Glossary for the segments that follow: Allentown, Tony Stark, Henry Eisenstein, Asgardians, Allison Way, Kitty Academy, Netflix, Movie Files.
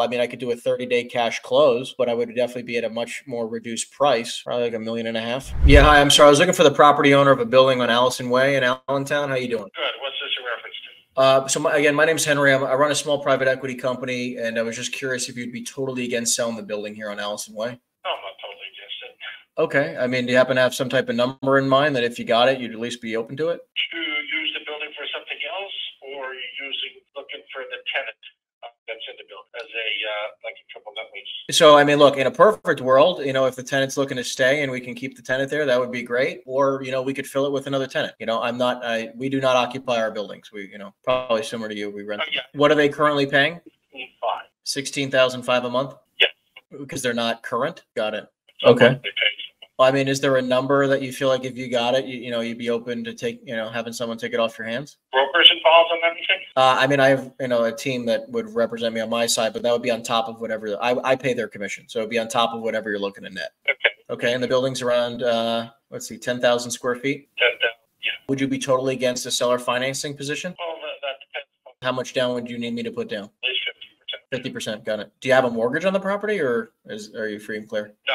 I mean, I could do a 30-day cash close, but I would definitely be at a much more reduced price, probably like $1.5 million. Yeah, hi, I'm sorry. I was looking for the property owner of a building on Allison Way in Allentown. How you doing? Good. What's this in reference to? So my name's Henry. I run a small private equity company, and I was just curious if you'd be totally against selling the building here on Allison Way. No, I'm not totally against it. Okay. I mean, do you happen to have some type of number in mind that if you got it, you'd at least be open to it? To use the building for something else, or you're looking for the tenant that's in the building as a like a triple net lease. So I mean, look, in a perfect world, you know, if the tenant's looking to stay and we can keep the tenant there, that would be great. Or, you know, we could fill it with another tenant. You know, we do not occupy our buildings. We, you know, probably similar to you, we rent. Yeah. What are they currently paying? $16,500 a month. Yeah. Because they're not current. Got it. Okay. Well, I mean, is there a number that you feel like if you got it, you know, you'd be open to having someone take it off your hands? Brokers involved on anything? I mean, I have, you know, a team that would represent me on my side, but that would be on top of whatever I pay their commission. So it'd be on top of whatever you're looking to net. Okay. Okay. And the building's around, let's see, 10,000 square feet. 10,000. Yeah. Would you be totally against a seller financing position? Well, that depends. How much down would you need me to put down? At least 50%. 50%. Got it. Do you have a mortgage on the property, or are you free and clear? No.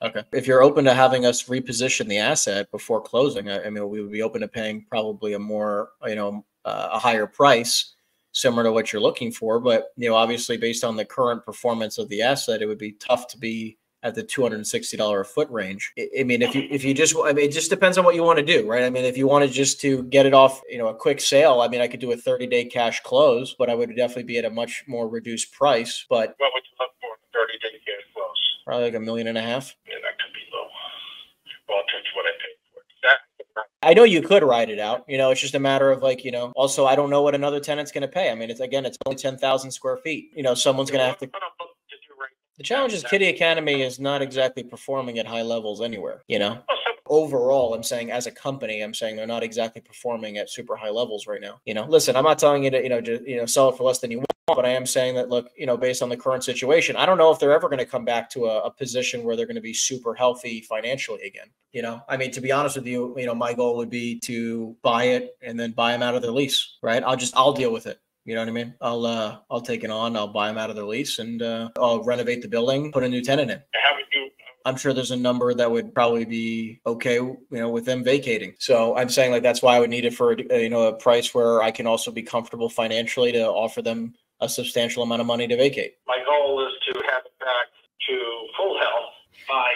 Okay. If you're open to having us reposition the asset before closing, I mean, we would be open to paying probably a more, you know, a higher price, similar to what you're looking for. But, you know, obviously based on the current performance of the asset, it would be tough to be at the $260 a foot range. I mean, if you just, I mean, it just depends on what you want to do, right? I mean, if you wanted just to get it off, you know, a quick sale, I mean, I could do a 30-day cash close, but I would definitely be at a much more reduced price. But what would you look for in a 30-day cash close? Probably like $1.5 million. Yeah, that could be low. Well, that's what I paid for. I know you could ride it out. You know, it's just a matter of like, you know, also, I don't know what another tenant's going to pay. I mean, it's, again, it's only 10,000 square feet. You know, someone's going to have to. The challenge is Kitty Academy is not exactly performing at high levels anywhere, you know? Overall, I'm saying as a company, I'm saying they're not exactly performing at super high levels right now. You know, listen, I'm not telling you to, you know, sell it for less than you want. But I am saying that, look, you know, based on the current situation, I don't know if they're ever going to come back to a position where they're going to be super healthy financially again. You know, I mean, to be honest with you, you know, my goal would be to buy it and then buy them out of their lease, right? I'll deal with it. You know what I mean? I'll take it on. I'll buy them out of their lease, and I'll renovate the building, put a new tenant in. I'm sure there's a number that would probably be okay, you know, with them vacating. So I'm saying, like, that's why I would need it for, you know, a price where I can also be comfortable financially to offer them a substantial amount of money to vacate. My goal is to have it back to full health by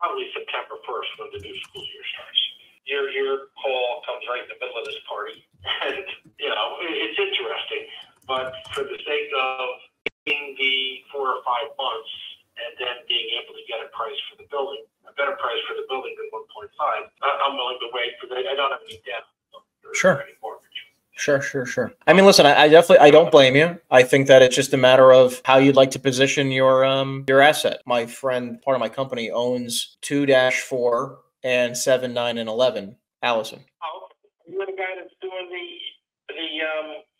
probably September 1st when the new school year starts. Your call comes right in the middle of this party. And, you know, it's interesting. But for the sake of being the 4 or 5 months and then being able to get a price for the building, a better price for the building than 1.5, I'm willing to wait because I don't have any debt. Sure. Sure. I mean, listen, I don't blame you. I think that it's just a matter of how you'd like to position your asset. My friend, part of my company, owns 2-4 and 7, 9, and 11. Allison. Oh, you're the guy that's doing the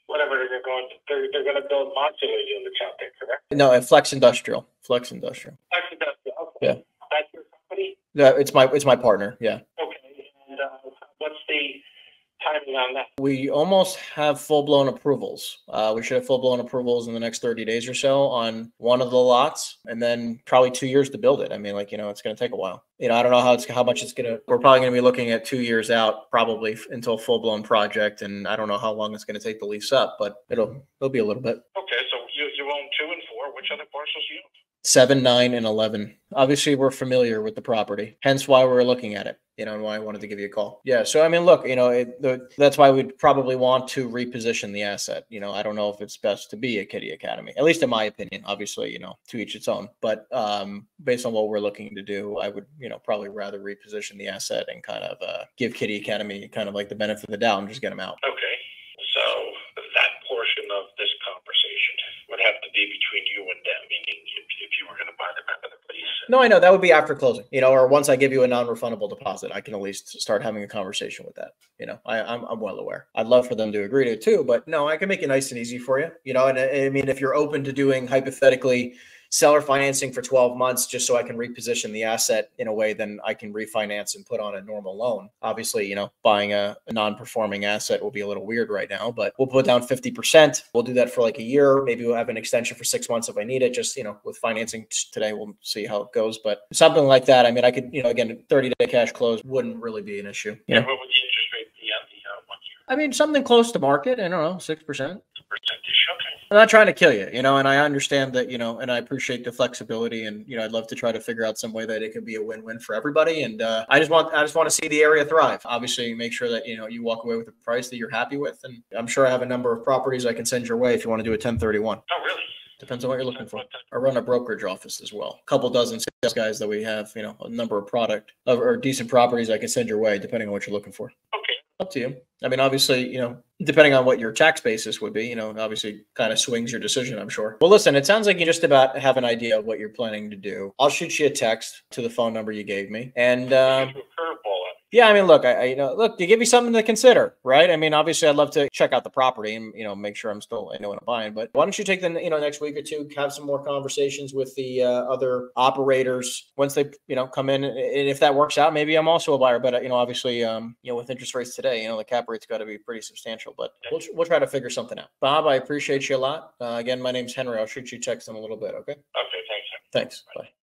whatever they're going to build modular units out there, correct? No, Flex Industrial. Flex Industrial. Okay. Yeah. That's your company? No, it's my partner. Yeah. Okay, and what's the timing on that? We almost have full-blown approvals. We should have full-blown approvals in the next 30 days or so on one of the lots, and then probably 2 years to build it. I mean, like, you know, it's going to take a while. You know, I don't know how much it's going to, we're probably going to be looking at 2 years out probably until full-blown project. And I don't know how long it's going to take to lease up, but it'll be a little bit. Okay. So you own 2 and 4, which other parcels you own? 7, 9, and 11. Obviously, we're familiar with the property, hence why we're looking at it, you know, and why I wanted to give you a call. Yeah. So, I mean, look, you know, that's why we'd probably want to reposition the asset. You know, I don't know if it's best to be a Kitty Academy, at least in my opinion. Obviously, you know, to each its own. But based on what we're looking to do, I would, you know, probably rather reposition the asset and kind of give Kitty Academy kind of like the benefit of the doubt and just get them out. Okay. So that portion of this conversation would have to be between you and them, meaning if you were going to buy them out of the place. No, I know. That would be after closing, you know, or once I give you a non-refundable deposit, I can at least start having a conversation with that. You know, I'm well aware. I'd love for them to agree to it too, but no, I can make it nice and easy for you, you know, and I mean, if you're open to doing hypothetically, seller financing for 12 months just so I can reposition the asset in a way then I can refinance and put on a normal loan. Obviously, you know, buying a non-performing asset will be a little weird right now, but we'll put down 50%. We'll do that for like a year. Maybe we'll have an extension for 6 months if I need it. Just, you know, with financing today, we'll see how it goes, but something like that. I mean, I could, you know, again, 30-day cash close wouldn't really be an issue. Yeah. And what would the interest rate be on the 1 year? I mean, something close to market. I don't know, 6%. I'm not trying to kill you, you know, and I understand that, you know, and I appreciate the flexibility and, you know, I'd love to try to figure out some way that it could be a win-win for everybody. And I just want to see the area thrive. Obviously make sure that, you know, you walk away with a price that you're happy with. And I'm sure I have a number of properties I can send your way if you want to do a 1031. Oh, really? Depends on what you're looking for. I run a brokerage office as well. A couple dozen sales guys that we have, you know, a number of decent properties I can send your way depending on what you're looking for. Okay. Up to you. I mean, obviously, you know, depending on what your tax basis would be, you know, obviously kind of swings your decision, I'm sure. Well, listen, it sounds like you just about have an idea of what you're planning to do. I'll shoot you a text to the phone number you gave me. And yeah, I mean, look, look, you give me something to consider, right? I mean, obviously I'd love to check out the property and, you know, make sure I'm still, I know what I'm buying, but why don't you take the, you know, next week or two, have some more conversations with the other operators once they, you know, come in. And if that works out, maybe I'm also a buyer, but you know, obviously, you know, with interest rates today, you know, the cap rate's got to be pretty substantial, but we'll try to figure something out. Bob, I appreciate you a lot. Again, my name's Henry. I'll shoot you a text in a little bit. Okay. Okay. Thanks. Thanks. Bye.